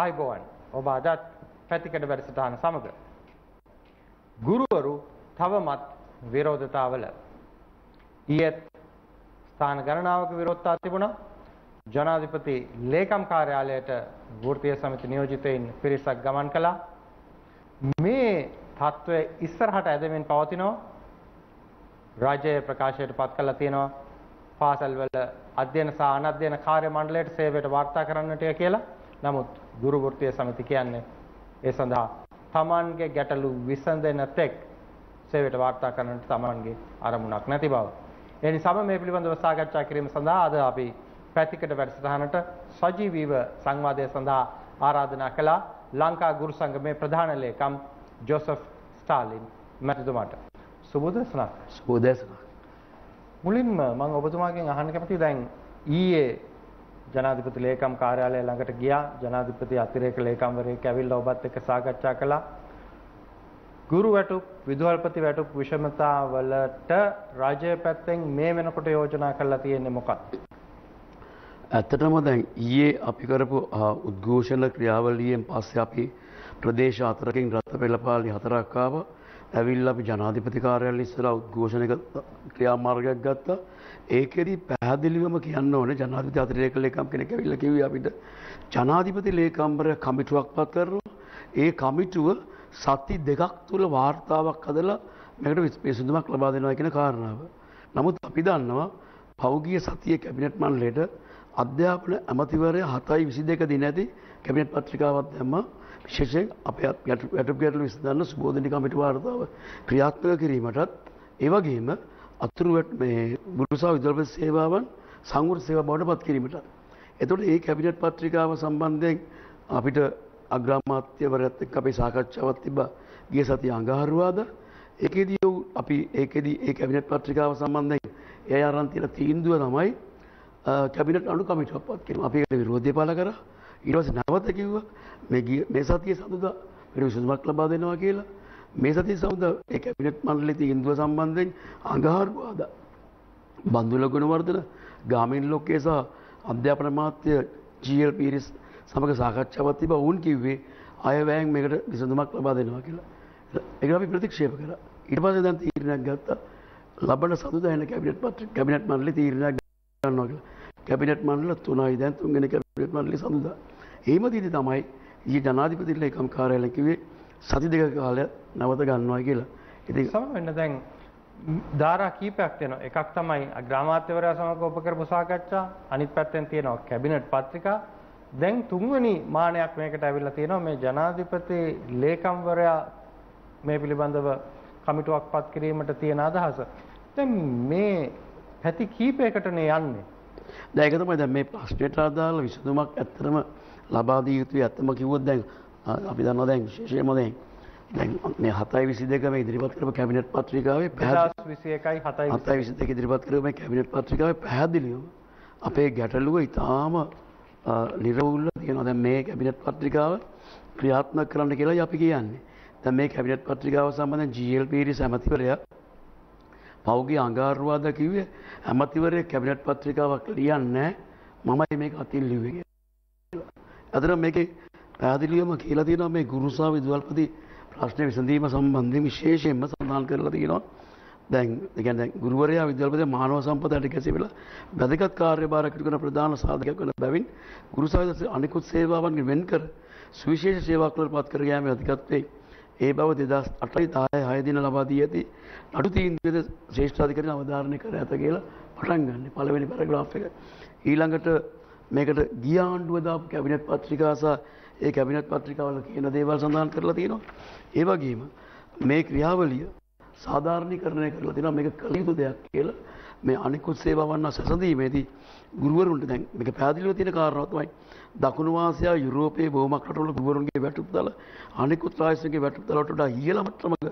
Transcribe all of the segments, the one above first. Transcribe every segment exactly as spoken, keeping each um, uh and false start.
ආයිබෝන් ඔබ අදත් පැතිකඩ වැඩසටහන සමග ගුරුවරු තවමත් විරෝධතාවල ඊයේ ස්ථාන ගණනාවක විරෝධතාව තිබුණා ජනාධිපති ලේකම් කාර්යාලයට වෘත්තීය සමිති නියෝජිතයින් පිරිසක් ගමන් කළා මේ තත්ත්වය ඉස්සරහට ඇදෙමින් පවතිනවා රාජ්‍ය ප්‍රකාශයට පත් කළා තියෙනවා පාසල් වල අධ්‍යයන සහ අනධ්‍යයන කාර්ය මණ්ඩලයට සේවයට වාර්තා කරන්නට කියලා නමුත් ගුරු වෘත්තීය සමිති කියන්නේ ඒ සඳහා තමන්ගේ ගැටලු විසඳෙන තෙක් සේවයට වාර්තා කරන්නට තමන්ගේ අරමුණක් නැති බව. ඒ නිසාම මේ පිළිබඳව සාකච්ඡා කිරීම සඳහා අද අපි පැතිකඩ වැඩසටහනට සජීවීව සංවාදය සඳහා ආරාධනා කළා ලංකා ගුරු සංගමේ ප්‍රධාන ලේකම් ජෝසප් ස්ටාලින් මැතිතුමාට. සුබ දේශනා. සුබ දේශනා. මුලින්ම මම ඔබතුමාගෙන් අහන්න කැමතියි දැන් ඊයේ जनाधिपति लेखम कार्यालय ළඟට ගියා जनाधिपति अतिरेक लेखमवरेक ඇවිල්ලා ඔබත් එක්ක සාකච්ඡා කළා ගුරු වැටුප් විදුහල්පති වැටුප් විෂමතා වලට රාජ්‍ය පැත්තෙන් මේ වෙනකොට යෝජනා කරලා තියෙන්නේ මොකක්ද ඇත්තටම දැන් ඊයේ අපි කරපු උද්ඝෝෂණ ක්‍රියාවලියෙන් පස්සේ අපි ප්‍රදේශ හතරකින් රත් පෙළපාලි හතරක් ආවා ඇවිල්ලා අපි ජනාධිපති කාර්යාලය ඉස්සරහා උද්ඝෝෂණයක ක්‍රියාමාර්ගයක් ගත්තා. ඒකෙදි පැහැදිලිවම කියන්න ඕනේ ජනාධිපති අතිරේක ලේකම් කෙනෙක් ඇවිල්ලා කිව්වේ අපිට ජනාධිපති ලේකම්වරයා කමිටුවක් පත් කරනවා. ඒ කමිටුව සති දෙකක් තුල වාර්තාවක් හදලා මේකට පිළිතුරක් ලබා දෙනවා කියන කාරණාව. නමුත් අපි දන්නවා පෞගිය සතියේ කැබිනට් මණ්ඩලයට අධ්‍යාපන ඇමතිවරයා හතයි විසිදෙක දින ඇති කැබිනට් පත්‍රිකාවක් දැම්මා. විශේෂයෙන් අපේ යටුප ගැටලු විසඳන්න සුබෝධනි කමිටුව වාර්තාව ක්‍රියාත්මක කිරීමටත් ඒ වගේම අතුරුවැට මේ ගුරුසාව විදුහල්පති සේවාවන් සංවර්ධ සේවා බවට පත් කිරීමටත්. එතකොට මේ කැබිනට් පත්‍රිකාව සම්බන්ධයෙන් අපිට අග්‍රාමාත්‍යවරයාත් එක්ක අපේ සාකච්ඡාවක් තිබ්බා ගිය සතිය අඟහරුවාදා. ඒකෙදී අපි ඒකෙදී මේ කැබිනට් පත්‍රිකාව සම්බන්ධයෙන් එය ආරම්භ තියලා තීන්දුව තමයි කැබිනට් අනු කමිටුවක් පත් කිරීම. අපි ඒකට විරෝධය පළ කරා. ඊට පස්සේ නැවත කිව්වා මේ මේ සතියේ සඳුදා මෙලොව සුදුමක් ලබා දෙනවා කියලා මේ සතියේ සඳුදා ඒ කැබිනට් මණ්ඩලයේ තීන්දුව සම්බන්ධයෙන් අඟහරුවාදා බන්දුල ගුණවර්ධන ගාමින් ලෝකේ සහ අධ්‍යාපන අමාත්‍ය ජී එල් පීරිස් සමග සාකච්ඡාවක් තිබා වුන් කිව්වේ අයවැයෙන් මේකට විසඳුමක් ලබා දෙනවා කියලා. ඒක අපි ප්‍රතික්ෂේප කරා. ඊට පස්සේ දැන් තීරණයක් ගත්තා ලබන සඳුදා එන කැබිනට් පත්‍රික කැබිනට් මණ්ඩලයේ තීරණයක් ගන්නවා කියලා. කැබිනට් මණ්ඩල තුනයි දැන් තුන්වෙනි කැබිනට් මණ්ඩලයේ සඳුදා. එහෙමදීදී තමයි ඊ ජනාධිපති ලේකම් කාර්යාලය කිව්වේ සති දෙක කාලයක් නැවත ගන්නවා කියලා. ඉතින් සමහරවෙන්න දැන් ධාරා කීපයක් තියෙනවා. එකක් තමයි අග්‍රාමාත්‍යවරයා සමග ඔබ කරපු සාකච්ඡා, අනිත් පැත්තෙන් තියෙනවා කැබිනට් පත්‍රිකා. දැන් තුන්වෙනි මානයක් මේකට ඇවිල්ලා තියෙනවා. මේ ජනාධිපති ලේකම්වරයා මේ පිළිබඳව කමිටුවක් පත් කිරීමට තියෙන අදහස. දැන් මේ පැති කීපයකටනේ යන්නේ. දැන් ඒක තමයි දැන් මේ ප්‍රශ්නෙට අදාළ විසඳුමක් ඇත්තටම ලබා දී යුතුයි. ඇත්තම කිව්වොත් දැන් අපි දන්නවා දැන් විශේෂයෙන්ම දැන් දැන් මේ හතයි විසිදෙක මේ ඉදිරිපත් කරපු කැබිනට් පත්‍රිකාවේ දෙදහස් විසිඑකයි හතයි විසිදෙක ඉදිරිපත් කරපු මේ කැබිනට් පත්‍රිකාවේ පැහැදිලිවම අපේ ගැටලුව ඉතාම නිර්වෘල්ල තියෙනවා. දැන් මේ කැබිනට් පත්‍රිකාව ක්‍රියාත්මක කරන්න කියලායි අපි කියන්නේ. දැන් මේ කැබිනට් පත්‍රිකාව සම්බන්ධයෙන් ජී එල් පීරිස් ඇමතිවරයා පෞගේ අඟහරුවාදා කිව්වේ ඇමතිවරයා කැබිනට් පත්‍රිකාවක් ලියන්නේ මමයි මේක අතින් ලිව්වේ කියලා. අදර මේකේ පැහැදිලිවම කියලා තියෙනවා මේ ගුරුසාව විදුහල්පති ප්‍රශ්න විසඳීම සම්බන්ධයෙන් විශේෂයෙන්ම සඳහන් කරලා තියෙනවා. දැන් ඒ කියන්නේ ගුරුවරයා විදුහල්පති මානව සම්පතට කැසෙවිලා වැදගත් කාර්යභාරයකට කරන ප්‍රධාන සාධකයක් වන බැවින් ගුරුසාව අනිකුත් සේවාවන්ගෙන් වෙන් කර සුවිශේෂ සේවාවක් ලබාපත් කර ගැනීම වැදගත් වේ. ඒ බව දෙදහස් අටයි දහයයි දින ලබා දී ඇති නඩු තීන්දුවේ ශ්‍රේෂ්ඨාධිකරණ අවධාරණය කර ඇත කියලා පටන් ගන්න පළවෙනි පැරග්‍රාෆ් එක. ඊළඟට මේකට ගිය ආණ්ඩුව දාපු කැබිනට් පත්‍රිකා සහ ඒ කැබිනට් පත්‍රිකාවල කියන දේවල් සඳහන් කරලා තියෙනවා. ඒ වගේම මේ ක්‍රියාවලිය සාධාරණීකරණය කරලා තියෙනවා. මේක කළ යුතු දෙයක් කියලා මේ අනිකුත් සේවාවන් සැසඳීමේදී ගුරුවරුන්ට දැන් මේක පැහැදිලිව තියෙන කාරණාව තමයි දකුණු ආසියා යුරෝපයේ බොහොමයක් රටවල ගුරුවරුන්ගේ වැටුප් දල අනිකුත් රාජ්‍යන්ගේ වැටුප් දලට වඩා ඉහළම තරමක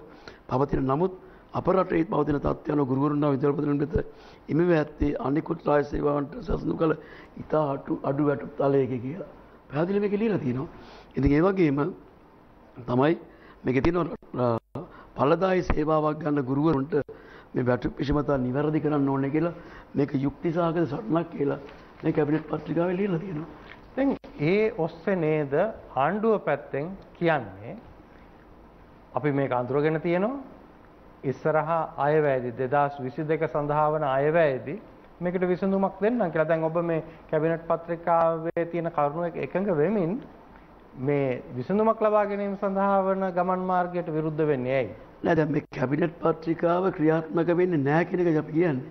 පවතින නමුත් අප රටේ පවතින තත්ත්වයන් ගුරුවරුන්ව විද්‍යාපතිවරුන් වෙත ඉමෙව ඇත්තේ අනිකුත් රාජ්‍ය සේවාවන්ට සසඳු කළ ඉතා අඩු වැටුප් තලයක කියලා පැහැදිලි මේක ලියලා තියෙනවා. ඉතින් ඒ වගේම තමයි මේකේ තියෙනවා ඵලදායි සේවාවක් ගන්න ගුරුවරුන්ට මේ වැටුප් විෂමතා නිවැරදි කරන්න ඕනේ කියලා මේක යුක්තිසහගත සටනක් කියලා මේ කැබිනට් පත්‍රිකාවේ ලියලා තියෙනවා. දැන් ඒ ඔස්සේ නේද ආණ්ඩුව පැත්තෙන් කියන්නේ අපි මේක අඳුරගෙන තියෙනවා. ඉස්සරහා අයවැයේදී දෙදාස් විසි දෙක සඳහා වන අයවැයේදී මේකට විසඳුමක් දෙන්නම් කියලා දැන් ඔබ මේ කැබිනට් පත්‍රිකාවේ තියෙන කරුණු එක එකඟ වෙමින් මේ විසඳුමක් ලබා ගැනීම සඳහා වන ගමන් මාර්ගයට විරුද්ධ වෙන්නේ ඇයි? නෑ දැන් මේ කැබිනට් පත්‍රිකාව ක්‍රියාත්මක වෙන්නේ නැහැ කියන එක අපි කියන්නේ.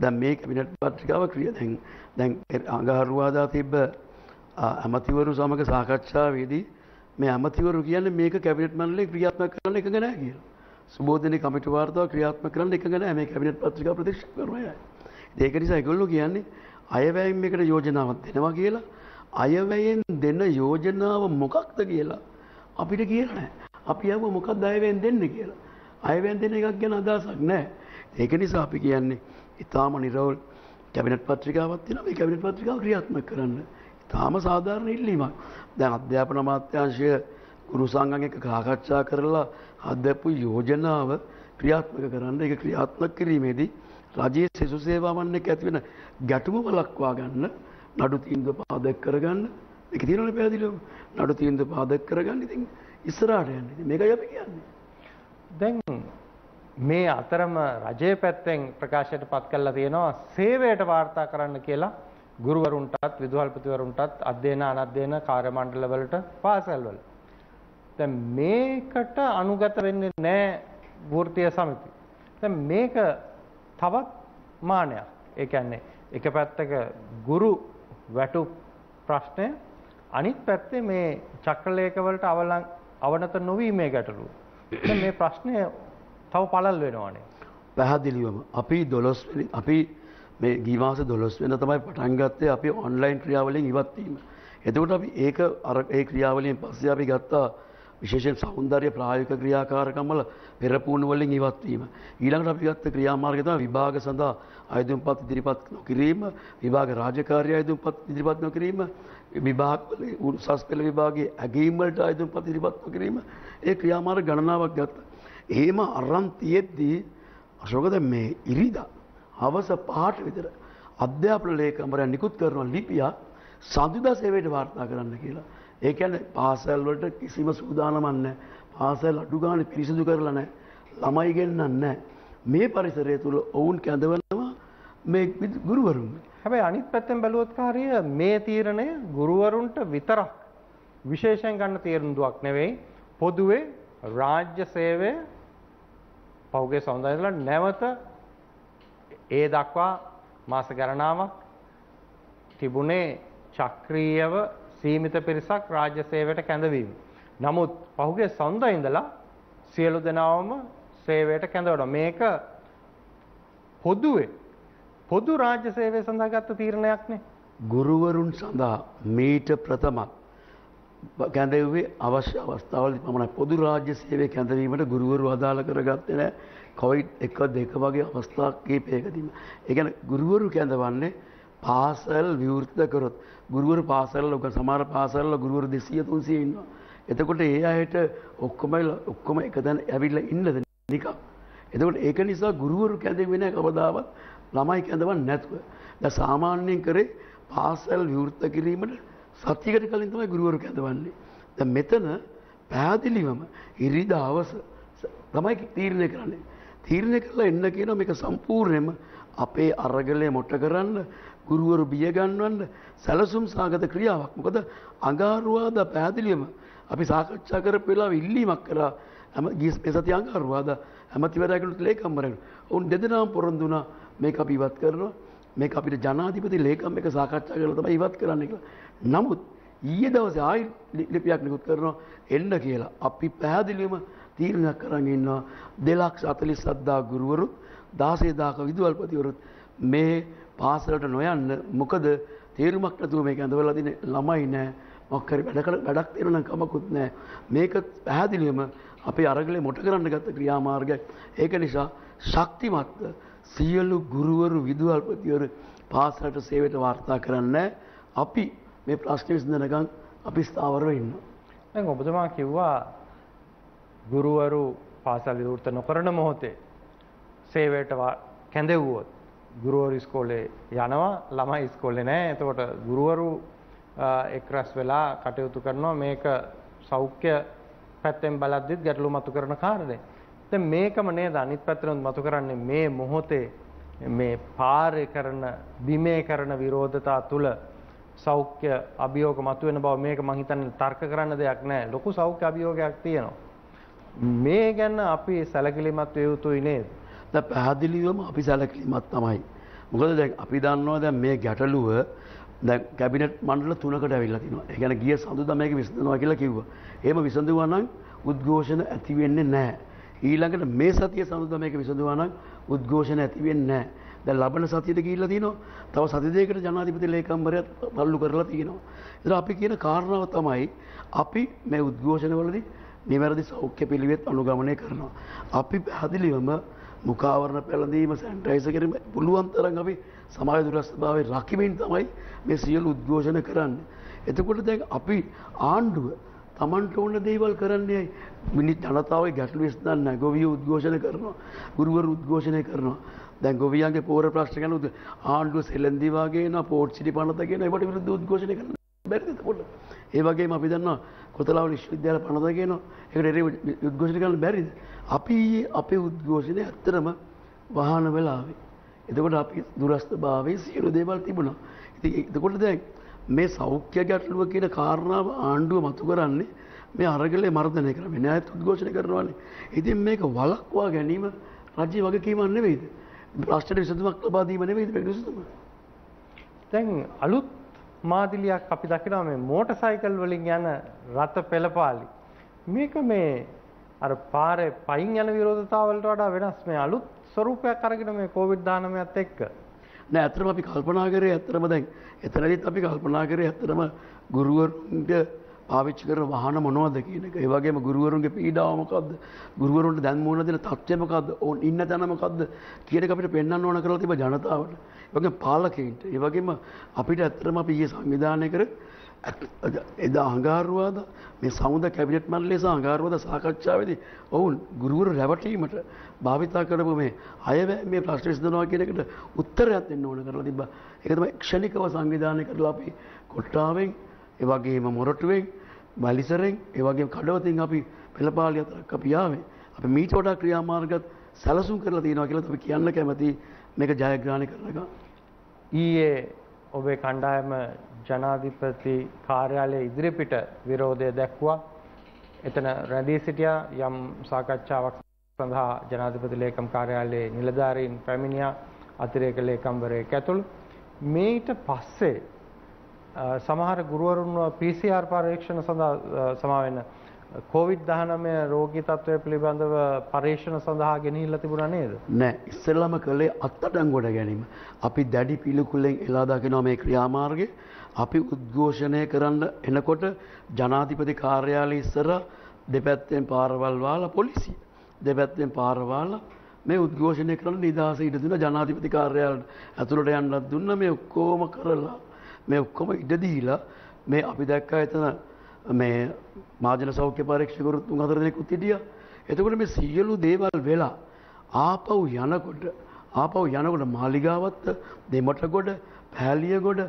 දැන් මේ කැබිනට් පත්‍රිකාව ක්‍රියා දැන් දැන් අඟහරුවාදා තිබ්බ අමතිවරු සමග සාකච්ඡාවේදී මේ අමතිවරු කියන්නේ මේක කැබිනට් මණ්ඩලය ක්‍රියාත්මක කරන්න එකඟ නැහැ කියලා. සුබෝධනේ කමිටු වාර්තාව ක්‍රියාත්මක කරන්න එකඟ නැහැ මේ කැබිනට් පත්‍රිකාව ප්‍රතික්ෂේප කරනවා අය. ඒක නිසා ඒගොල්ලෝ කියන්නේ අයවැයෙන් මේකට යෝජනාවක් දෙනවා කියලා. අයවැයෙන් දෙන යෝජනාව මොකක්ද කියලා අපිට කියලා නැහැ. අපි යව මොකක්ද අයවැයෙන් දෙන්නේ කියලා. අයවැයෙන් දෙන එකක් ගැන අදහසක් නැහැ. ඒක නිසා අපි කියන්නේ ඊටාම නිර්වෘල් කැබිනට් පත්‍රිකාවක් තියෙනවා මේ කැබිනට් පත්‍රිකාව ක්‍රියාත්මක කරන්න. තාම සාධාරණ ඉල්ලීමක්. දැන් අධ්‍යාපන අමාත්‍යාංශය ගුරු සංඝන් එක්ක සාකච්ඡා කරලා අධ්‍යාපන යෝජනාව ක්‍රියාත්මක කරන්න, ඒක ක්‍රියාත්මක කිරීමේදී රජයේ සෙසු සේවාවන් එක්ක ඇති වෙන ගැටුම වළක්වා ගන්න, නඩු තීන්දුව පාදක කරගන්න, ඒක තියෙනවනේ පැහැදිලිවම. නඩු තීන්දුව පාදක කරගන්න ඉතින් ඉස්සරහට යන්න. ඉතින් මේකයි අපි කියන්නේ. දැන් මේ අතරම රජයේ පැත්තෙන් ප්‍රකාශයට පත් කරලා තියෙනවා සේවයට වාර්තා කරන්න කියලා ගුරුවරුන්ටත් විදුහල්පතිවරුන්ටත් අධ්‍යයන අනධ්‍යයන කාර්ය මණ්ඩලවලට පාසල්වල. දැන් මේකට අනුගත වෙන්නේ නැහැ වෘත්තීය සමිති. දැන් මේක තවත් මානයක්. ඒ කියන්නේ එක පැත්තක ගුරු වැටු ප්‍රශ්නය, අනිත් පැත්තේ මේ චක්‍රලේඛවලට අවනත නොවීමේ ගැටලුව. දැන් මේ ප්‍රශ්නය තව පළල් වෙනවානේ. පැහැදිලිවම අපි දොළොස් අපි මේ ගිවාස දොළොස් වෙන තමයි පටන් ගත්තේ අපි ඔන්ලයින් ක්‍රියාවලියෙන් ඉවත් වීම. එතකොට අපි ඒක අර ඒ ක්‍රියාවලියෙන් පස්සේ අපි ගත්තා විශේෂයෙන් సౌందర్య ප්‍රායෝගික ක්‍රියාකාරකම් වල පෙරපූර්ණ වලින් ඉවත් වීම. ඊළඟට අපි ගත්ත ක්‍රියාමාර්ගය තමයි විභාග සඳහා ආයුධම්පත් ඉදිරිපත් නොකිරීම, විභාග රාජකාරී ආයුධම්පත් ඉදිරිපත් නොකිරීම, විභාග වල උසස් පෙළ විභාගයේ ඇගීම් වලට ආයුධම්පත් ඉදිරිපත් නොකිරීම, ඒ ක්‍රියාමාර්ග ගණනාවක් ගත්තා. එහෙම අරන් තියෙද්දී අශෝකද මේ ඉරිදා හවස පහට විතර අධ්‍යාපන ලේකම්වරයා නිකුත් කරන ලිපිය සඳුදා සේවයට වාර්තා කරන්න කියලා. ඒ කියන්නේ පාසල් වලට කිසිම සූදානමක් නැහැ. පාසල් අඩු ගානේ පිරිසිදු කරලා නැහැ. ළමයි ගෙන්නන්නේ නැහැ. මේ පරිසරය තුල ඔවුන් කැඳවනවා මේ ගුරුවරුන්. හැබැයි අනිත් පැත්තෙන් බැලුවොත් කාර්ය මේ තීරණය ගුරුවරුන්ට විතරක් විශේෂයෙන් ගන්න තීරණයක් නෙවෙයි. පොදුවේ රාජ්‍ය සේවය පෞගේ සමුදායවල නැවත ඒ දක්වා මාස ගණනාවක් තිබුණේ චක්‍රීයව සීමිත පිරිසක් රාජ්‍ය සේවයට කැඳවීම. නමුත් පහුගිය සඳුදා ඉඳලා සියලු දෙනාම සේවයට කැඳවනවා. මේක පොදුවේ පොදු රාජ්‍ය සේවය සඳහා ගත්ත තීරණයක් නේ. ගුරුවරුන් සඳහා මීට ප්‍රථම කැඳවුවේ අවශ්‍ය අවස්ථාවලදී පමණයි. පොදු රාජ්‍ය සේවය කැඳවීමට ගුරුවරු අදාළ කරගත්තේ නැහැ. කොවිඩ් එක දෙක වගේ අවස්ථා කීපයකදීම. ඒ කියන්නේ ගුරුවරු කැඳවන්නේ පාසල් විවෘත කරොත්. ගුරුවරු පාසල් ලෝක සමහර පාසල් වල ගුරුවරු දෙසීය තුන්සීය ඉන්නවා. එතකොට ඒ අයට ඔක්කොම ඔක්කොම එක දැන ඇවිල්ලා ඉන්නද නිකන්. එතකොට ඒක නිසා ගුරුවරු කැඳෙන්නේ නැහැ කවදාවත් ළමයි කැඳවන්නේ නැතුව. දැන් සාමාන්‍යයෙන් කරේ පාසල් විවෘත කිරීමට සතියකට කලින් තමයි ගුරුවරු කැඳවන්නේ. දැන් මෙතන පැහැදිලිවම ඉරිදා හවස ළමයි තීරණය කරන්නේ. තීරණය කරලා එන්න කියන මේක සම්පූර්ණයෙන්ම අපේ අරගලයේ මොට කරන්න, ගුරුවරු බිය ගන්නවන්න සැලසුම් සාගත ක්‍රියාවක්. මොකද අඟහරුවාදා පැහැදිලිවම අපි සාකච්ඡා කරපු වෙලාවේ ඉල්ලීමක් කරා මේ සතිය අඟහරුවාදා ඇමතිවරයාගෙනුත් ලේකම්වරයාගෙනුත්. ඔවුන් දෙදෙනාම පොරොන්දු වුණා මේක අපි ඉවත් කරනවා. මේක අපිට ජනාධිපති ලේකම් එක සාකච්ඡා කරලා තමයි ඉවත් කරන්න කියලා. නමුත් ඊයේ දවසේ ආයි ලිපියක් නිකුත් කරනවා එන්න කියලා. අපි පැහැදිලිවම තීරණයක් කරන් ඉන්නවා දෙලක්ෂ හතළිස් හත්දාහ ගුරුවරු දාසය දාහක විදුහල්පතිවරුත් මේ පාසලට නොයන්න. මොකද තේරුමක් නැතුව මේක ඇඳවලා දින ළමයි නැහැ. මොකක් හරි වැඩක් තේරුණා නම් කමකුත් නැහැ. මේක පැහැදිලිවම අපේ අරගලේ මොට කරන්න ගත්ත ක්‍රියාමාර්ගයක්. ඒක නිසා ශක්තිමත් සියලු ගුරුවරු විදුහල්පතිවරු පාසලට සේවයට වාර්තා කරන්නේ අපි මේ ප්‍රශ්න විසඳනකම් අපි ස්ථාවරව ඉන්නවා. දැන් ඔබතුමා කිව්වා ගුරුවරු පාසල් විවෘත නොකරන මොහොතේ සේවයට කැඳෙව්වොත් ගුරුවරු ඉස්කෝලේ යනවා, ළමයි ඉස්කෝලේ නැහැ. එතකොට ගුරුවරු एक रस वेला कटयुतु करना मेक सौख्य පැත්තෙන් බලද්දිත් ගැටලු මතු කරන කාරණේ. දැන් මේකම නේද අනිත් පැත්තෙන් මතු කරන්නේ මේ මොහොතේ මේ පාරේ කරන බිමේ කරන විරෝධතා තුල සෞඛ්‍ය අභියෝග මතු වෙන බව මේක මම හිතන්නේ තර්ක කරන්න දෙයක් නැහැ. ලොකු සෞඛ්‍ය අභියෝගයක් තියෙනවා. මේ ගැන අපි සැලකිලිමත් වේ යුතුයි නේද? දැන් පැහැදිලිවම අපි සැලකිලිමත් තමයි. මොකද දැන් අපි දන්නවා දැන් මේ ගැටලුව දැන් කැබිනට් මණ්ඩල තුනකට ඇවිල්ලා තිනවා. ඒ කියන්නේ ගිය සඳුදා මේක විසඳනවා කියලා කිව්වා. එහෙම විසඳුවා නම් උද්ඝෝෂණ ඇති වෙන්නේ නැහැ. ඊළඟට මේ සතිය සඳුදා මේක විසඳුවා නම් උද්ඝෝෂණ ඇති වෙන්නේ නැහැ. දැන් ලබන සතියට ගිහිල්ලා තිනවා. තව සති දෙකකට ජනාධිපති ලේකම්වරයාත් තල්ලු කරලා තිනවා. ඒතර අපි කියන කාරණාව තමයි අපි මේ උද්ඝෝෂණවලදී නිවැරදි සෞඛ්‍ය පිළිවෙත් අනුගමනය කරනවා. අපි පැහැදිලිවම මුඛාවරණ පැළඳීම සැනිටයිසර් කිරීම පුළුවන් තරම් අපි සමාජ දුරස්ථභාවයේ රකිමින් තමයි මේ සියලු උද්ඝෝෂණ කරන්නේ. එතකොට දැන් අපි ආණ්ඩුව Tamanට ඕන දේවල් කරන්නේ මිනි ජනතාවගේ ගැටලු විසඳන්න නැහැ. ගොවියෝ උද්ඝෝෂණ කරනවා. ගුරුවරු උද්ඝෝෂණය කරනවා. දැන් ගොවියන්ගේ පෝර ප්‍රශ්න ගැන ආණ්ඩුව සෙලෙන්දි වගේ නා පෝට් සිටි පනත කියන ඒවට විරුද්ධ උද්ඝෝෂණය කරනවා. බැරිද එතකොට? ඒ වගේම අපි දන්නවා කොතලාවල විශ්වවිද්‍යාල පනත කියනවා. ඒකට උද්ඝෝෂණය කරන්න බැරිද? අපි අපේ උද්ඝෝෂණය ඇත්තටම වහන වෙලාවේ එතකොට අපි දුරස්ත භාවයේ සියලු දේවල් තිබුණා. ඉතින් එතකොට දැන් මේ සෞඛ්‍ය ගැටලුව කියන කාරණාව ආණ්ඩුව මතු කරන්නේ මේ අරගලයේ මර්ධනය කරන වෙන අයත් උද්ඝෝෂණය කරනවානේ. ඉතින් මේක වළක්වා ගැනීම රජයේ වගකීමක් නෙවෙයිද? ප්‍රශ්නට විසඳුමක් ලබා දීම නෙවෙයිද මේ විසඳුම? දැන් අලුත් මාදිලියක් අපි දකිනවා මේ මෝටර් සයිකල් වලින් යන රථ පෙළපාලි. මේක මේ අර පාරේ පයින් යන විරෝධතාවලට වඩා වෙනස් මේ අලුත් ස්වරූපයක් අරගෙන මේ කොවිඩ් දානමයත් එක්ක නෑ අතරම අපි කල්පනා කරේ අතරම දැන් එතනදිත් අපි කල්පනා කරේ අතරම ගුරුවරුන්ගේ පාවිච්චි කරන වාහන මොනවද කියන එක ඒ වගේම ගුරුවරුන්ගේ පීඩාව මොකද්ද ගුරුවරුන්ට දැන් මුණ දෙන තත්ත්වය මොකද්ද ඕන් ඉන්න තැන මොකද්ද කියන එක අපිට පෙන්වන්න ඕන කරලා තිබා ජනතාවට ඒ වගේම පාලකයන්ට ඒ වගේම අපිට අතරම අපි ඊයේ සංවිධානය කරේ එදා අඟහරුවාදා මේ සමුදා කැබිනට් මණ්ඩලයේ සහ අඟහරුවාදා සාකච්ඡාවේදී ඔවුන් ගුරුවරු රැවටීමට භාවිතා කරපු මේ අයවැය මේ ප්‍රශ්න විසඳනවා කියන එකට උත්තරයක් දෙන්න ඕන කරලා තිබ්බා. ඒක තමයි ක්ෂණිකව සංවිධානය කරලා අපි කොට්ටාවෙන් ඒ වගේම මොරටුවෙන් බලිසරෙන් ඒ වගේම කඩවතින් අපි පෙළපාලිය අතරක් අපි ආවේ. අපි මීට වඩා ක්‍රියාමාර්ගත් සැලසුම් කරලා තියෙනවා කියලා අපි කියන්න කැමති මේක ජයග්‍රහණය කරනවා. ඊයේ ඔබේ කණ්ඩායම ජනාධිපති කාර්යාලයේ ඉදිරිපිට විරෝධය දැක්වුවා. එතන රැඳී සිටියා යම් සාකච්ඡාවක් සඳහා ජනාධිපති ලේකම් කාර්යාලයේ නිලධාරීන් පැමිණියා අතිරේක ලේකම්වරයෙක් ඇතුළු. මේට පස්සේ සමහර ගුරුවරුන්ව P C R පරීක්ෂණ සඳහා සමා වෙන කොවිඩ් දහනවය රෝගී තත්ත්වය පිළිබඳව පරීක්ෂණ සඳහා ගෙනහිල්ලා තිබුණා නේද? නෑ, ඉස්සෙල්ලාම කළේ අත්අඩංගුවට ගැනීම. අපි දැඩි පිළිකුලෙන් එලා දකිනවා මේ ක්‍රියාමාර්ගය. අපි උද්ඝෝෂණය කරන්න එනකොට ජනාධිපති කාර්යාලය ඉස්සර දෙපැත්තෙන් පාරවල් වාලා පොලිසිය දෙපැත්තෙන් පාරවල් මේ උද්ඝෝෂණය කරන්න නිදහස ඉඩ දුන්න ජනාධිපති කාර්යාලයට ඇතුළට යන්නත් දුන්න මේ ඔක්කොම කරලා මේ ඔක්කොම ඉඩ දීලා මේ අපි දැක්කා එතන මේ මාජන සෞඛ්‍ය පරීක්ෂකවරු තුන් හතර දෙනෙකුත් හිටියා. එතකොට මේ සියලු දේවල් වෙලා ආපහු යනකොට ආපහු යනකොට මාලිගාවත් දෙමටගොඩ පැහැලියගොඩ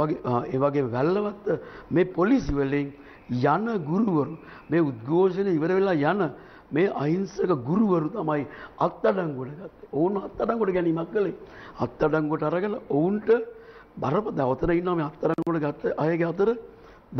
වගේ ඒ වගේ වැල්ලවත් මේ පොලිසි වලින් යන ගුරුවරු මේ උද්ඝෝෂණ ඉවර වෙලා යන මේ අහිංසක ගුරුවරු තමයි අත්අඩංගුවට ගත්තේ. ඕන අත්අඩංගුවට ගැනීමක් කළේ. අත්අඩංගුවට අරගෙන ඔවුන්ට බරපතල ඉන්නවා මේ අත්අඩංගුවට ගත්ත අයගේ අතර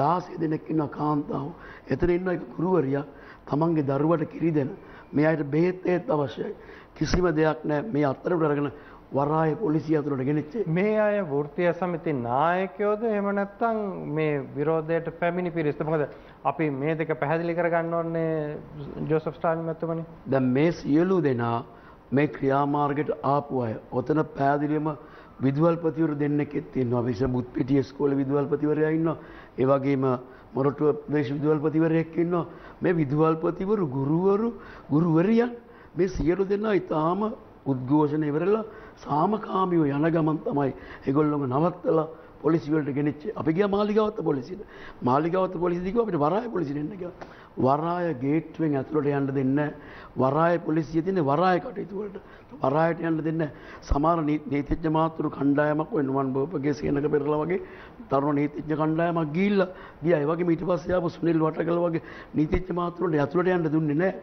දාසය දෙනෙක් ඉන්නවා කාන්තාවෝ. එතන ඉන්න එක ගුරුවරියා තමන්ගේ දරුවට කිරි දෙන මේ අයට බෙහෙත් ඒත් අවශ්‍යයි. කිසිම දෙයක් නැහැ මේ අත්අඩංගුවට අරගෙන වරාය පොලිසිය අතුරට ගෙනිච්චේ. මේ අය වෘත්තීය සමිති නායකයෝද එහෙම නැත්නම් මේ විරෝධයට පැමිණි පිරිසද? මොකද අපි මේ දෙක පැහැදිලි කරගන්න ඕනේ ජෝසප් ස්ටාලින් මැතිතුමනේ. දැන් මේ සියලු දෙනා මේ ක්‍රියාමාර්ගයට ආපු අය. ඔතන පැහැදිලිවම විදුහල්පතිවරු දෙන්නෙක් ඉන්නවා. විශේෂ බුත්පිටිය ඉස්කෝලේ විදුහල්පතිවරයා ඉන්නවා. ඒ වගේම මොරටුව ප්‍රදේශ විදුහල්පතිවරයෙක් ඉන්නවා. මේ විදුහල්පතිවරු ගුරුවරු ගුරුවරියන් මේ සියලු දෙනා ඊටාම උද්ඝෝෂණ ඉවරලා සාමකාමීව යන ගමන් තමයි ඒගොල්ලෝම නවත්තලා පොලිසිය වලට ගෙනිච්ච අපි ගියා මාලිගාවත් පොලිසියට මාලිගාවත් පොලිසිය දිගුවා අපිට වරාය පොලිසියට එන්න කියලා වරාය ගේට්ටුවෙන් ඇතුළට යන්න දෙන්න වරාය පොලිසිය තියෙන වරාය කටයුතු වලට වරායට යන්න දෙන්න සමහර නීතිඥ මාතෘ කණ්ඩායමක් ඔය නුවන් බෝපගේ සේනක පෙරලා වගේ තරුණ නීතිඥ කණ්ඩායමක් ගිහිල්ලා ගියා ඒ වගේ ඊට පස්සේ ආපු සුනිල් වටකල වගේ නීතිඥ මාතෘ වලට ඇතුළට යන්න දුන්නේ නැහැ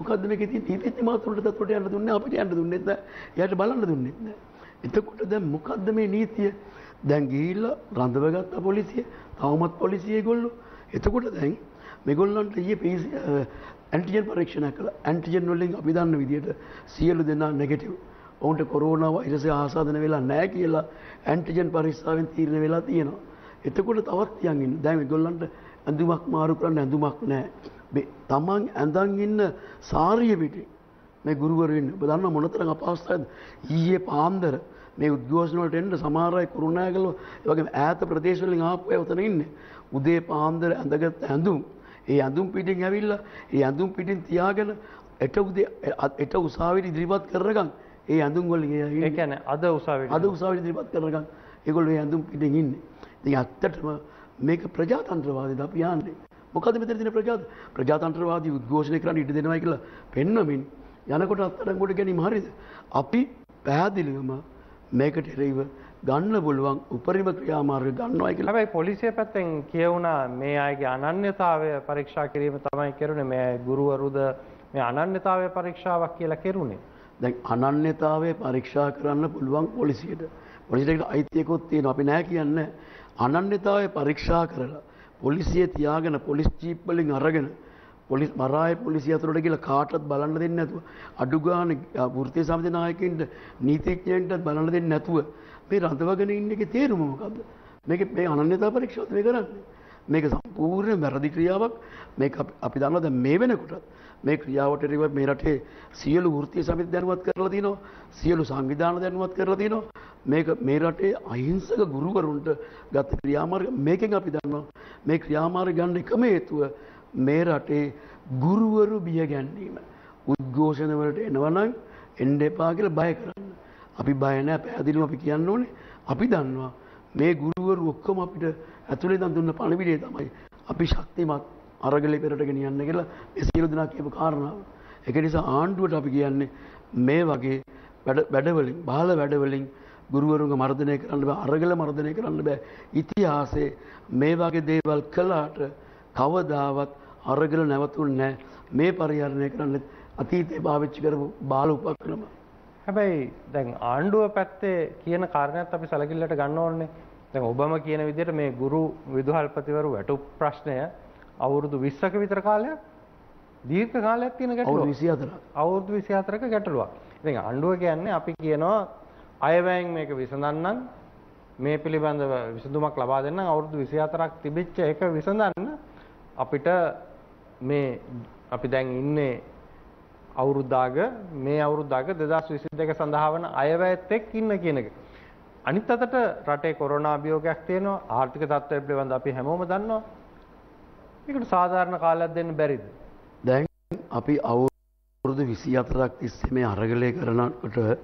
මොකද්ද මේකේ තියෙන නීතිඥ මාතෘ වලට ඇතුළට යන්න දුන්නේ අපිට යන්න දුන්නේ නැහැ එයාට බලන්න දුන්නේ නැහැ එතකොට දැන් මොකද්ද මේ නීතිය දැන් ගිහිල්ලා රඳවගත්ත පොලිසිය තවමත් පොලිසිය ඒගොල්ලෝ එතකොට දැන් මේගොල්ලන්ට ඊයේ ඇන්ටිජන් පරීක්ෂණයක් කළා ඇන්ටිජන් වලින් අපි දන්න විදිහට සියලු දෙනා නෙගටිව් ඔවුන්ට කොරෝනා වෛරසය ආසාදන වෙලා නැහැ කියලා ඇන්ටිජන් පරීක්ෂාවෙන් තීරණය වෙලා තියෙනවා එතකොට තවත් තියන් ඉන්න දැන් මේගොල්ලන්ට ඇඳුමක් මාරු කරන්න ඇඳුමක් නැහැ තමන් ඇඳන් ඉන්න සාරිය පිටින් මේ ගුරුවරු ඉන්න ඔබ දන්න මොනතරම් අපහසුතාවද ඊයේ පාන්දර මේ උද්ඝෝෂණ වලට එන්න සමහර අය කරුණාකර ඒ වගේම ඈත ප්‍රදේශ වලින් ආපු අය උතන ඉන්නේ උදේ පාන්දර ඇඳගත් ඇඳුම් ඒ ඇඳුම් පිටින් ඇවිල්ලා ඒ ඇඳුම් පිටින් තියාගෙන එට උදේ එට උසාවියට ඉදිරිපත් කරනකම් ඒ ඇඳුම් වලින් ඒ කියන්නේ අද උසාවියට අද උසාවියට ඉදිරිපත් කරනකම් ඒගොල්ලෝ ඒ ඇඳුම් පිටින් ඉන්නේ ඉතින් ඇත්තටම මේක ප්‍රජාතන්ත්‍රවාදීද අපි යන්නේ මොකද මෙතන තියෙන ප්‍රජාත ප්‍රජාතන්ත්‍රවාදී උද්ඝෝෂණය කරන්න ඉඩ දෙනවා කියලා පෙන්වමින් යනකොට අත්අඩංගුවට ගැනීම හරියද අපි පැහැදිලිවම මේකට එරෙහිව ගන්න පුළුවන් උපරිම ක්‍රියාමාර්ග ගන්නවා කියලා. හැබැයි පොලිසිය පැත්තෙන් කියුණා මේ අයගේ අනන්‍යතාවය පරීක්ෂා කිරීම තමයි කරුණේ මේ ගුරුවරුද මේ අනන්‍යතාවය පරීක්ෂාවක් කියලා කරුණේ. දැන් අනන්‍යතාවය පරීක්ෂා කරන්න පුළුවන් පොලිසියට. පොලිසියට අයිතියකුත් තියෙනවා. අපි නෑ කියන්නේ අනන්‍යතාවය පරීක්ෂා කරලා පොලිසිය තියාගෙන පොලිස් ජීප් වලින් අරගෙන පොලිස් වරාය පොලිසිය අතට ගිහලා කාටවත් බලන්න දෙන්නේ නැතුව අඩු ගාන වෘත්තීය සමිති නායකයින්ට නීතිඥයන්ට බලන්න දෙන්නේ නැතුව මේ රඳවගෙන ඉන්න එකේ තේරුම මොකද්ද මේක මේ අනන්‍යතාව පරීක්ෂාවත් මේ කරන්නේ මේක සම්පූර්ණ වැරදි ක්‍රියාවක් මේක අපි දන්නවා දැන් මේ වෙනකොටත් මේ ක්‍රියාවට රිව මේ රටේ සියලු වෘත්තීය සමිති දැනුවත් කරලා තිනවා සියලු සංවිධාන දැනුවත් කරලා තිනවා මේක මේ රටේ අහිංසක ගුරුවරුන්ට ගත ක්‍රියාමාර්ග මේකෙන් අපි දන්නවා මේ ක්‍රියාමාර්ග ගන්න එකම හේතුව මේ රටේ ගුරුවරු බිය ගැනීම උද්ඝෝෂණ වලට එනවා නම් එන්න එපා කියලා බය කරන්න. අපි බය නැහැ පැහැදිලිව අපි කියන්න ඕනේ. අපි දන්නවා මේ ගුරුවරු ඔක්කොම අපිට ඇතුලේ දන් දුන්න පණිවිඩය තමයි අපි ශක්තිමත් අරගලේ පෙරට ගෙනියන්න කියලා මේ සියලු දෙනා කියපු කාරණාව. ඒක නිසා ආණ්ඩුවට අපි කියන්නේ මේ වගේ වැඩ වැඩවලින් බාල වැඩවලින් ගුරුවරුන්ගේ මර්ධනය කරන්න බෑ අරගල මර්ධනය කරන්න බෑ. ඉතිහාසයේ මේ වගේ දේවල් කළාට කවදාවත් අරගල නැවතුන්නේ නැහැ මේ පරිහරණය කරන්න අතීතේ භාවිතා කරපු බාල උපක්‍රම. හැබැයි දැන් ආණ්ඩුව පැත්තේ කියන කාරණයක් අපි සැලකිල්ලට ගන්න ඕනේ. දැන් ඔබම කියන විදිහට මේ ගුරු විදුහල්පතිවරු වැටුප් ප්‍රශ්නය අවුරුදු විස්සක විතර කාලයක් දීර්ඝ කාලයක් තියෙන ගැටලුවක්. අවුරුදු විසිහතරක්. අවුරුදු විසිහතරක ගැටලුවක්. ඉතින් ආණ්ඩුව කියන්නේ අපි කියනවා අයවැයෙන් මේක විසඳන්නම් මේ පිළිබඳව විසඳුමක් ලබා දෙන්නම් අවුරුදු විසිහතරක් තිබිච්ච එක විසඳන්න අපිට මේ අපි දැන් ඉන්නේ අවුරුද්දාග මේ අවුරුද්දාග දෙදාස් විසිදෙක සඳහා වන අයවැයත් එක්ක ඉන්න කියන එක. අනිත් අතට රටේ කොරෝනා අභියෝගයක් තියෙනවා. ආර්ථික තත්ත්වය පිළිබඳ අපි හැමෝම දන්නවා. මේකට සාධාරණ කාලයක් දෙන්න බැරිද? දැන් අපි අවුරුදු විසිහතරක් තිස්සේ මේ අරගලය කරනකොට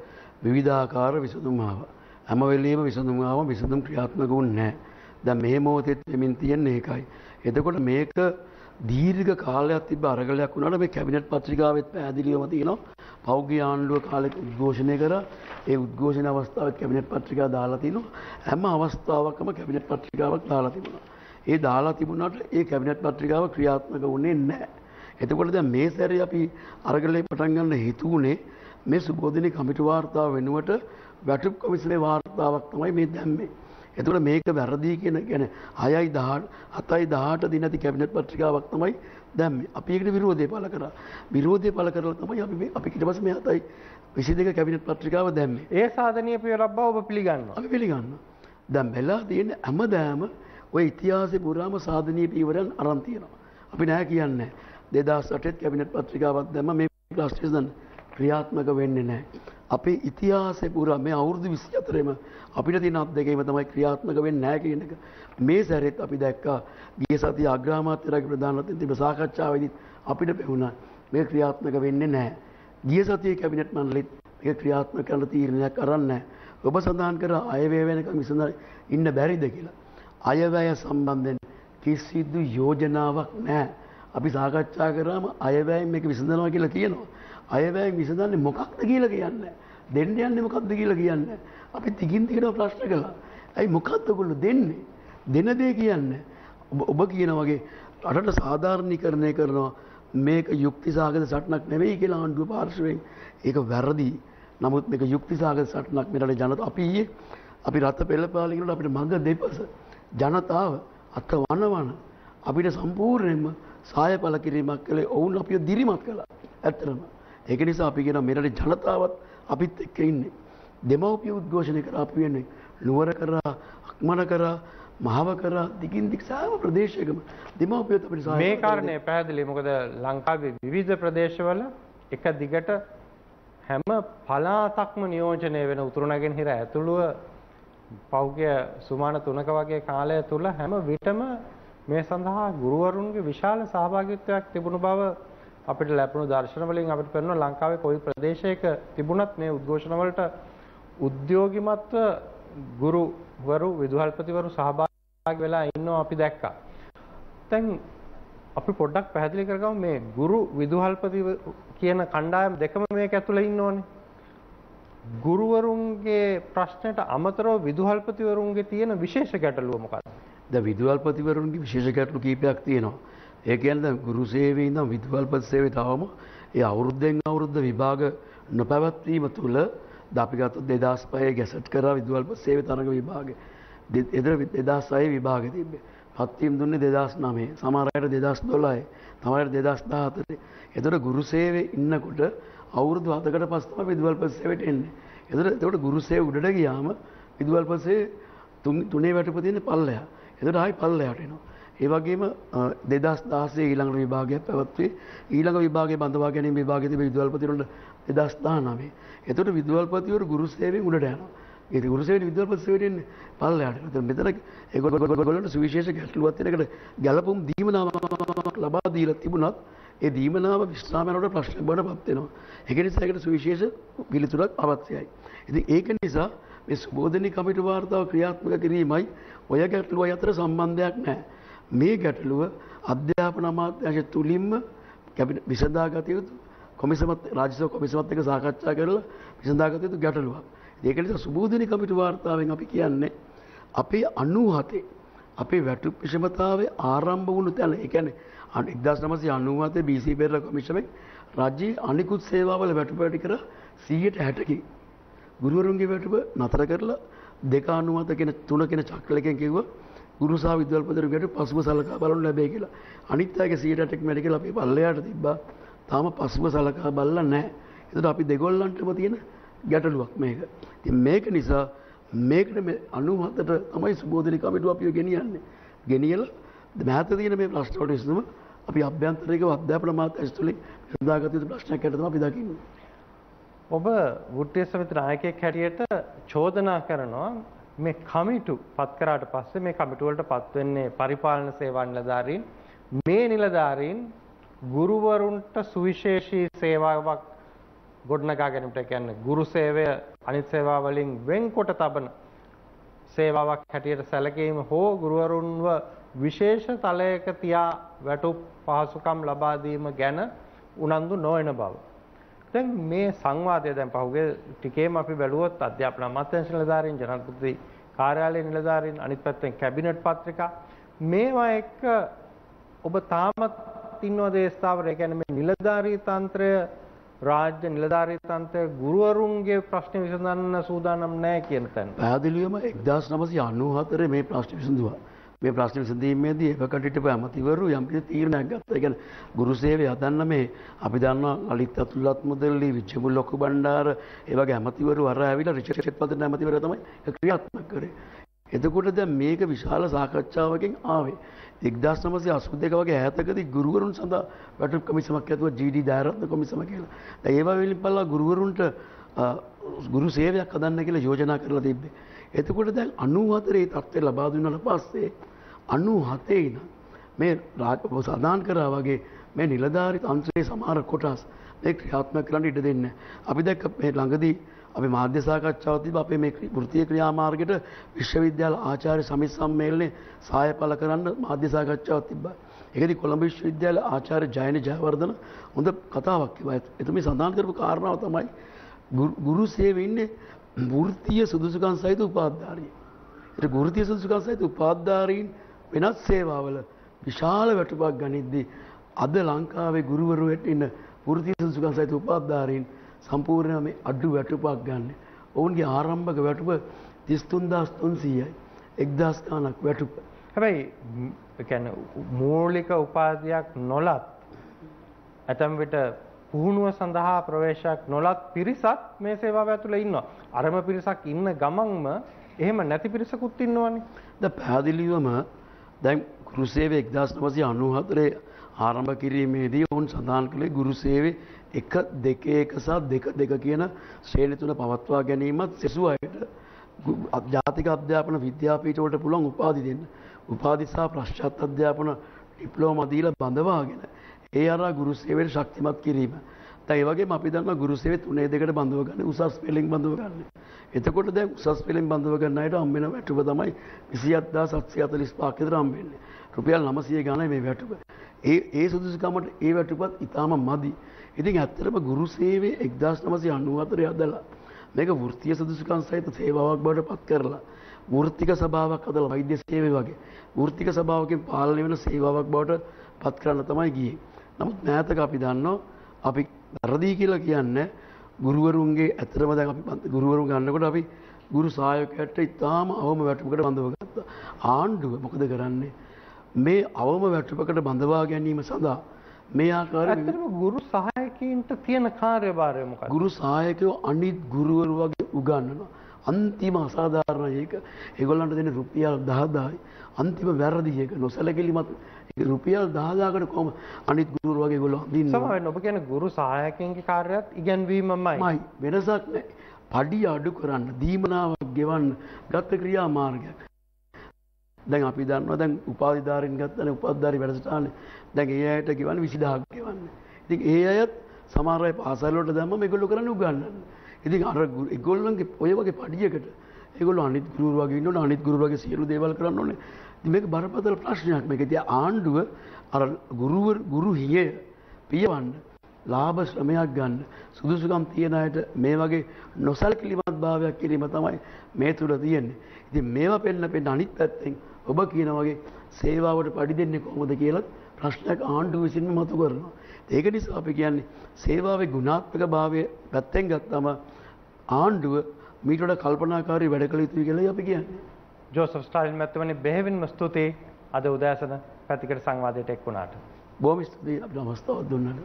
විවිධාකාර විසඳුම් ආවා. හැම වෙලෙම විසඳුම් ආවම විසඳුම් ක්‍රියාත්මක වුණේ නැහැ. දැන් මේ මොහොතේ දෙමින් තියන්නේ ඒකයි. එතකොට මේක දීර්ඝ කාලයක් තිබ්බ අරගලයක් වුණාට මේ කැබිනට් පත්‍රිකාවෙත් පැහැදිලිවම තියෙනවා. පෞගිය ආණ්ඩුව කාලෙක උද්ඝෝෂණය කරා. ඒ උද්ඝෝෂණ අවස්ථාවේ කැබිනට් පත්‍රිකාව දාලා තිනවා. හැම අවස්ථාවකම කැබිනට් පත්‍රිකාවක් දාලා තිබුණා. ඒ දාලා තිබුණාට ඒ කැබිනට් පත්‍රිකාව ක්‍රියාත්මක වුණේ නැහැ. එතකොට දැන් මේ සැරේ අපි අරගලේ පටන් ගන්න හේතුුනේ මේ සුබෝධිනී කමිටු වාර්තාව වෙනුවට වැටුප් කොමිසමේ වාර්තාවක් තමයි මේ දැම්මේ. එතකොට මේක වැරදි කියන කියන්නේ හයයි දහයි හතයි දහඅට දින ඇති කැබිනට් පත්‍රිකාවක් තමයි දැම්මේ. අපි ඒකට විරෝධය පළ කරා. විරෝධය පළ කරලා තමයි අපි අපි ඊට පස්සේ මේ හතයි විසිදෙක කැබිනට් පත්‍රිකාව දැම්මේ. ඒ සාධනීය පියවරක් බව ඔබ පිළිගන්නවා. අපි පිළිගන්නවා. දැන් වෙලා තියෙන හැමදාම ওই ඉතිහාසෙ පුරාම සාධනීය පියවරන් අරන් තියෙනවා. අපි නෑ කියන්නේ දෙදාස් අටේ කැබිනට් පත්‍රිකාවක් දැම්ම මේ ක්ලාස්ටර්ස් ක්‍රියාත්මක වෙන්නේ නැහැ. අපේ ඉතිහාසය පුරා මේ අවුරුදු විසිහතරේම අපිට තියෙන අත් දෙකේම තමයි ක්‍රියාත්මක වෙන්නේ නැහැ කියන එක මේ සැරෙත් අපි දැක්කා. ගිය සතියේ අග්‍රාමාත්‍යරාගේ ප්‍රධානත්වයෙන් තිබෙන සාකච්ඡාවේදීත් අපිට පෙවුණා මේ ක්‍රියාත්මක වෙන්නේ නැහැ. ගිය සතියේ කැබිනට් මණ්ඩලෙත් මේක ක්‍රියාත්මක කරන්න තීරණයක් අරන් නැහැ. ඔබ සඳහන් කර අයවැය වෙනකම් විසඳ ඉන්න බැරිද කියලා. අයවැය සම්බන්ධයෙන් කිසිදු යෝජනාවක් නැහැ. අපි සාකච්ඡා කරාම අයවැයෙන් මේක විසඳනවා කියලා කියනවා. අයවැයෙන් විසඳන්නේ මොකක්ද කියලා කියන්නේ දෙන්න යන්නේ මොකක්ද කියලා කියන්නේ අපි තිකින් තිකට ප්‍රශ්න කළා. ඇයි මොකක්ද ඔයගොල්ලෝ දෙන්නේ? දෙන දේ කියන්නේ ඔබ කියන වගේ රටට සාධාරණීකරණය කරනවා මේක යුක්ති සාගත සටනක් නෙවෙයි කියලා ආණ්ඩුව පාර්ශවයෙන්. ඒක වැරදි. නමුත් මේක යුක්ති සාගත සටනක්. මෙරට ජනතාව අපි ඊයේ අපි රට පෙළපාලි කියනකොට අපිට මඟ දෙපස ජනතාව අත වනවන අපිට සම්පූර්ණයෙන්ම සහාය පළ කිරීමක් කළේ ඔවුන් අපිව දිරිමත් කළා. ඇත්තටම ඒක නිසා අපි කියන මෙරට ජනතාවත් අපිත් එක්ක ඉන්නේ. දෙමව්පිය උද්ඝෝෂණය කරා අපි වෙන්නේ නුවර කරා අක්මන කරා महावकर दिखिन दिखाव प्रदेश मे कारण पैदली मुकद लंका विविध प्रदेश वाल एक दिगट हेम फलात्म नियोजने वेन उतुनगन हिरा तुलु पौक्य सुमान तुनकवाक्य काले तुल हेम विटम मे संधा गुरुवरुण के विशाल सहभागित्व तिबुणुभाव अपट लैपनु दर्शन वाली अपट पेरनो लंका में कोई प्रदेश एक तिबुणत मे उद्घोषण वलट उद्योगी मत गुरु वरु विद्वाल्पतिवरु सहभागी वेला इन्नो अपि දැක්කා. දැන් අපි පොඩ්ඩක් පැහැදිලි කරගමු මේ ගුරු විදුහල්පති කියන කණ්ඩායම දෙකම මේක ඇතුළේ ඉන්නෝනේ. ගුරුවරුන්ගේ ප්‍රශ්නට අමතරව විදුහල්පතිවරුන්ගේ තියෙන විශේෂ ගැටලුව මොකක්ද? දැන් විදුහල්පතිවරුන්ගේ විශේෂ ගැටලු කීපයක් තියෙනවා. ඒ කියන්නේ දැන් ගුරු සේවයේ ඉඳන් විදුහල්පති සේවයේ තවම ඒ අවුරුද්දෙන් අවුරුද්ද විභාග නොපැවැත්වීම තුළ दापिगत देदास पाए गैसट करा विद्वाल पर सेवे तरंग विभाग इधर देदास आए विभाग दिव्य हत्तीम दुन्ने देदास नाम है सामारायर देदास दोला है हमारे देदास दाहत है इधर गुरु सेवे इन्ना कुट और द्वात कट पास्ता विद्वाल पर सेवे टेन इधर इधर गुरु सेव उड़े गया हम विद्वाल पर से तुम तूने बैठपति ने पाल लिया इधर हाई पाल लिया टेनो ये वाक्य में देदास दाह से ईलंग विभाग है प्रवत्ति ईलंग विभाग है बांधवागे ने विभाग है विद्वालपति रोड देदास दाह नाम है ये तो विद्वालपति और गुरु सेवे उलट है ना ये गुरु सेवे विद्वालपति सेवे ने पाल लिया तो मित्र एक गोलों सुविशेष ගැටලුවක් තියෙනකට ගැලපුම් දීමනාවක් ලබා දීලා තිබුණත් ඒ දීමනාව විශ්‍රාමයට ප්‍රශ්න බඩපත් වෙනවා. ඒක නිසා ඒකට සුවිශේෂ පිළිතුරක් අවශ්‍යයි. ඉතින් ඒක නිසා මේ සුබෝධනී කමිටු වාර්තාව ක්‍රියාත්මක කිරීමයි ඔය ගැටලුවයි අතර සම්බන්ධයක් නැහැ. මේ ගැටලුව අධ්‍යාපන අමාත්‍යාංශය තුලින්ම විසඳාගත යුතු කොමිසමත් රාජ්‍ය සභාව කොමිසමත් එක්ක සාකච්ඡා කරලා විසඳාගත යුතු ගැටලුවක්. ඒක නිසා සුබෝධනී කමිටු වාර්තාවෙන් අපි කියන්නේ අපේ අනුහතේ අපේ වැටුප් විෂමතාවේ ආරම්භ වුණු තැන ඒ කියන්නේ එක්දාස් නවසිය අනූ හතේ බීසී පෙරේරා කොමිෂමෙන් රාජ්‍යයේ අනිකුත් සේවාවල වැටුප වැඩි කර සියයට හැට කින් ගුරුවරුන්ගේ වැටුප නතර කරලා දෙක අනූ හත කියන තුන කියන චක්‍රලකෙන් කිව්වා ගුරු සහ විද්‍යාල්පතිවරුන්ට පසුබ සලකා බලන්න ලැබෙයි කියලා. අනිත් අයගේ සියයට හැට කින් වැඩි කියලා අපි පල්ලයට තිබ්බා. තාම පසුබ සලකා බලලා නැහැ. ඒකට අපි දෙගොල්ලන්ටම තියෙන ගැටලුවක් මේක. ඉතින් මේක නිසා මේකට මේ අනූ හතට තමයි සුබෝධනී කමිටුව අපිව ගෙනියන්නේ. ගෙනියලා මෑත තියෙන මේ ප්‍රශ්න වලට විසඳුම අපි අභ්‍යන්තරයේක අධ්‍යාපන අමාත්‍යාංශය තුලින් සදාගත යුතු ප්‍රශ්නයක් හැටියට තමයි අපි දකින්නේ. ඔබ වෘත්තීය සමිති නායකයෙක් හැටියට චෝදනා කරනවා මේ කමිටු පත් කරාට පස්සේ මේ කමිටු වලට පත් වෙන්නේ පරිපාලන සේවා නිලධාරීන්. මේ නිලධාරීන් ගුරුවරුන්ට සුවිශේෂී සේවාවක් ගොඩනගා ගැනීමට කියන්නේ ගුරු සේවය අනිත් සේවා වලින් වෙන්කොට තබන සේවාවක් හැටියට සැලකීම හෝ ගුරුවරුන්ව විශේෂ තලයක තියා වැටුප් පහසුකම් ලබා දීම ගැන උනන්දු නොවන බව. දැන් මේ සංවාදය දැන් පහුගිය ටිකේම අපි බැලුවොත් අධ්‍යාපන අමාත්‍යාංශ නිලධාරීන් ජනාධිපති කාර්යාලය නිලධාරීන් අනිත් පැත්තෙන් කැබිනට් පත්‍රිකා මේවා එක්ක ඔබ තාමත් ඉන්නවද ඒ ස්ථාවරය කියන්නේ මේ නිලධාරී තන්ත්‍රය राज्य निलधारी तंत्र गुरुवरुंगे प्रश्न विसंधान सूदानम नए किए पैदलियों में एकदास नमस यानु हाथरे में प्रश्न विसंधुआ में प्रश्न विसंधी में दी एककटिट पे अमति वरु यम के तीर्ण गत के गुरु सेवे आदान में अभिदान अलिततुलात्मदल्ली विचमुलोक भंडार एवगे अमति वरु हर आविला रिचर्ड पद अमति वर तमय क्रियात्मक करे එතකොට දැන් මේක විශාල සාකච්ඡාවකින් ආවේ එක්දාස් නවසිය අසූ දෙක වගේ ඈතකදී ගුරුවරුන් සඳහා වැටුප් කොමිසමක් ඇතුව ජී ඩී දායරත්න කොමිසම කියලා. දැන් ඒවා වලින් පළලා ගුරුවරුන්ට ගුරු සේවයක් හදන්න කියලා යෝජනා කරලා තිබ්බේ. එතකොට දැන් අනූ හතර ඒ තත්ත්වය ලබා දුන්නාට පස්සේ අනූ හතේ ඉඳන් මේ රාජ්‍ය සදාන් කරා වගේ මේ නිලධාරීන් අංශයේ සමහර කොටස් මේ ක්‍රියාත්මක කරන්න ඉඩ දෙන්නේ. අපි දැක්ක මේ ළඟදී අපි මාධ්‍ය සාකච්ඡාවක් තිබ්බා අපේ මේ වෘත්තීය ක්‍රියාමාර්ගයට විශ්වවිද්‍යාල ආචාර්ය සමිති සම්මේලනයේ සහාය පළ කරන්න මාධ්‍ය සාකච්ඡාවක් තිබ්බා. ඒකදී කොළඹ විශ්වවිද්‍යාල ආචාර්ය ජයන ජයවර්ධන හොඳ කතාවක් කිව්වා. එතුමිය සඳහන් කරපු කාරණාව තමයි ගුරු සේවයේ ඉන්නේ වෘත්තීය සුදුසුකම් සහිත උපාධිධාරීන්. ඒක වෘත්තීය සුදුසුකම් සහිත උපාධිධාරීන් වෙනත් සේවාවල විශාල වැටුපක් ගනිද්දී අද ලංකාවේ ගුරුවරු වෙන්න වෘත්තීය සුදුසුකම් සහිත උපාධිධාරීන් සම්පූර්ණයෙන්ම මේ අඩු වැටුපක් ගන්න. ඔවුන්ගේ ආරම්භක වැටුප තිස් තුන් හාර් තුන්සීයයි එක්දාස් ගණක් වැටුප. හැබැයි ඒ කියන්නේ මූලික උපාධියක් නොලත් ඇතම් විට පුහුණුව සඳහා ප්‍රවේශයක් නොලත් පිරිසක් මේ සේවාව ඇතුළේ ඉන්නවා. අරම පිරිසක් ඉන්න ගමන්ම එහෙම නැති පිරිසකුත් ඉන්නවනේ. දැන් පැහැදිලිවම දැන් ගුරු සේවය එක්දාස් නවසිය අනූ හතරේ ආරම්භ කිරීමේදී ඔවුන් සඳහන් කළේ ගුරු සේවයේ එක දෙක එක සහ දෙක දෙක කියන ශ්‍රේණි තුන පවත්වා ගැනීමත් සෙසු අයට ජාතික අධ්‍යාපන විද්‍යාපීඨ වලට පුළුවන් උපාධි දෙන්න. උපාධි සහ පශ්චාත් අධ්‍යාපන ඩිප්ලෝමා දීලා බඳවාගෙන ඒ අරා ගුරු සේවයට ශක්තිමත් කිරීම. දැන් ඒ වගේම අපි දන්නවා ගුරු සේවය තුනේ දෙකට බඳව ගන්න උසස් පෙළෙන් බඳව ගන්න. එතකොට දැන් උසස් පෙළෙන් බඳව ගන්න අයට හම්බෙන වැටුප තමයි විසිහත් හාර් සතර හතලිස් පහක් විතර හම්බෙන්නේ. රුපියල් නවසීය ගණනයි මේ වැටුප. ඒ ඒ සුදුසුකමට ඒ වැටුපත් ඉතාම මදි. ඉතින් ඇත්තටම ගුරු සේවයේ එක්දාස් නවසිය අනූ හතරේ අදලා මේක වෘත්තීය සුදුසුකම් සහිත සේවාවක් බවට පත් කරලා වෘත්තික සභාවක් අදලා වෛද්‍ය සේවය වගේ වෘත්තික සභාවකින් පාලනය වෙන සේවාවක් බවට පත් කරන්න තමයි ගියේ. නමුත් නැතක අපි දන්නවා අපි වැරදි කියලා කියන්නේ ගුරුවරුන්ගේ ඇතරම දැන් අපි ගුරුවරු ගන්නකොට අපි ගුරු සහායකයට ඉතාම අවම වැටුපකට බඳව ගත්තා. ආණ්ඩුව මොකද කරන්නේ? මේ අවම වැටුපකට බඳවා ගැනීම සඳහා මේ ආකාරයෙන් ඇත්තටම ගුරු සහායකයන්ට තියෙන කාර්යභාරය මොකක්ද? ගුරු සහායකයෝ අනිත් ගුරුවරු වගේ උගන්වනවා. අන්තිම අසාධාරණයි ඒක. ඒගොල්ලන්ට දෙන්නේ රුපියල් දහදාහයි. අන්තිම වැරදි එක නොසලකලිමත් රුපියල් දහදාහකට කොහොම අනිත් ගුරුවරු වගේ ඒගොල්ලෝ අඳින්න. සමහර වෙලාවට ඔබ කියන්නේ ගුරු සහායකයන්ගේ කාර්යයත් ඉගැන්වීමමයි. වෙනසක් නැහැ. පඩිය අඩු කරන්න, දීමනාවක් ගෙවන්න ගත ක්‍රියාමාර්ගයක්. දැන් අපි දන්නවා දැන් උපාධිධාරීන් ගත්තනේ උපාධිධාරී වැඩසටහනේ. දැන් ඒ අයට ගෙවන්නේ විසිදහක් ගෙවන්නේ. ඉතින් ඒ අයත් සමහර අය පාසල් වලට දැම්මම ඒගොල්ලෝ කරන්නේ උගන්වන්නේ. ඉතින් අර ඒගොල්ලන්ගේ ඔය වගේ පඩියකට ඒගොල්ලෝ අනිත් ගුරුවරු වගේ ඉන්න ඕනේ, අනිත් ගුරුවරු වගේ සියලු දේවල් කරන්න ඕනේ. මේක බරපතල ප්‍රශ්නයක්. මේක ඉතින් ආණ්ඩුව අර ගුරුවරු ගුරු හිය පියවන්න ලාභ ශ්‍රමයක් ගන්න සුදුසුකම් තියන අයට මේ වගේ නොසලකලිමත් භාවයක් කිරීම තමයි මේ තුල තියෙන්නේ. ඉතින් මේවා පෙන්න පෙන්න අනිත් පැත්තෙන් ඔබ කියන වගේ සේවාවට පඩි දෙන්නේ කොහොමද කියලා ප්‍රශ්නයක් ආණ්ඩුව විසින්ම මතු කරනවා. ඒක නිසා අපි කියන්නේ සේවාවේ ගුණාත්මක භාවය පැත්තෙන් ගත්තම ආණ්ඩුව මීට වඩා කල්පනාකාරී වැඩ කළ යුතුයි කියලා අපි කියන්නේ. ජෝසප් ස්ටාලින් මැතිවරණ බෙහෙවින්ම ස්තුතියි අද උදෑසන පැතිකඩ සංවාදයට එක් වුණාට. බොහොම ස්තුතියි අපිට අවස්ථාව දුන්නාට.